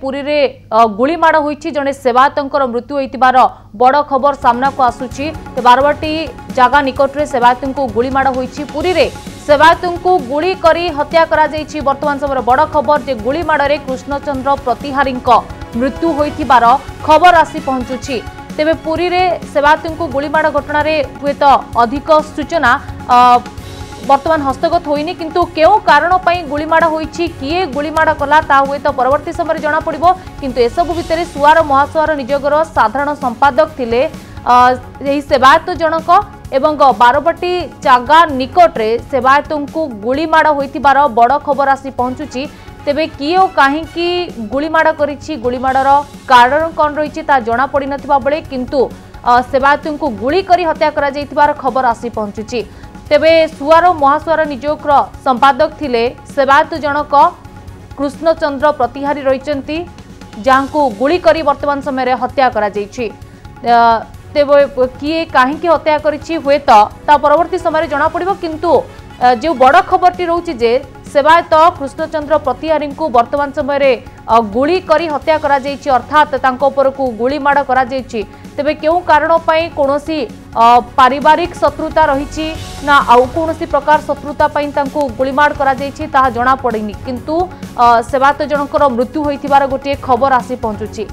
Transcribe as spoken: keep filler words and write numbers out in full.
पुरी रे गुलीमाड़ हो जड़े सेवायतर मृत्यु होइतिबार बड़ खबर सामना को आसुची। बारवाटी जगह निकट में सेवायतों को गुलीमाड़ हो पुरी रे सेवायतों को गुली करी हत्या करा जाइछि। वर्तमान समय बड़ खबर जे गुलीमाड़े कृष्णचंद्र प्रतिहारी मृत्यु होइतिबार खबर आसी पहुंचुछि। तेबे पुरी रे सेवायतों को गुलीमाड़ घटना रे हुएत अधिक सूचना वर्तमान हस्तगत होइनी, किंतु केउ कारण पई गुलीमाड़ होइछि, किए गुलीमाड़ कला ता हुए तो परवर्ती समय जना पड़िबो। किंतु एसबु भितरे सुआर महासुआर निजगर साधारण संपादक थिले एही सेवायत जनक एवं बारवाटी जागा निकट रे सेवायतों को गुलीमाड़ होइतिबार बड़ खबर आसी पहुंचुछि। तेबे किए ओ काहेकि गुलीमाड़ करिछि, गुलीमाड़र कारण कौन रहिछि ता जना पड़ि नथिबा बेले किंतु सेवायतों को गुली करी हत्या करा जाइतिबार खबर आसी पहुंचुछि। तेबे सुआर महासुआर निजोगर संपादक थिले सेवायत जनक कृष्णचंद्र प्रतिहारी रहिचंती, जांको गुली करी वर्तमान समय रे हत्या करा जाइछि। तेबे किए काहेकि हत्या करिछि हुएत ता परवर्ती समय रे जना पड़िबो, किंतु जो बड़ खबरटी रहूछि जे सेवायत कृष्णचंद्र प्रतिहारी को वर्तमान समय रे गुली करी हत्या करा जाइछि, अर्थात तांको उपरकू गुलीमाड़ करा जाइछि। तेबे केउ कारण पई कोनोसी पारिवारिक शत्रुता रहिछि ना आउ कोनोसी प्रकार शत्रुता पई तांको गुलीमाड़ करा जाइछि ताहा जना पड़िनी, किंतु सेवायत जनकर मृत्यु होइथिबार गोटे खबर आसी पहुंचुछि।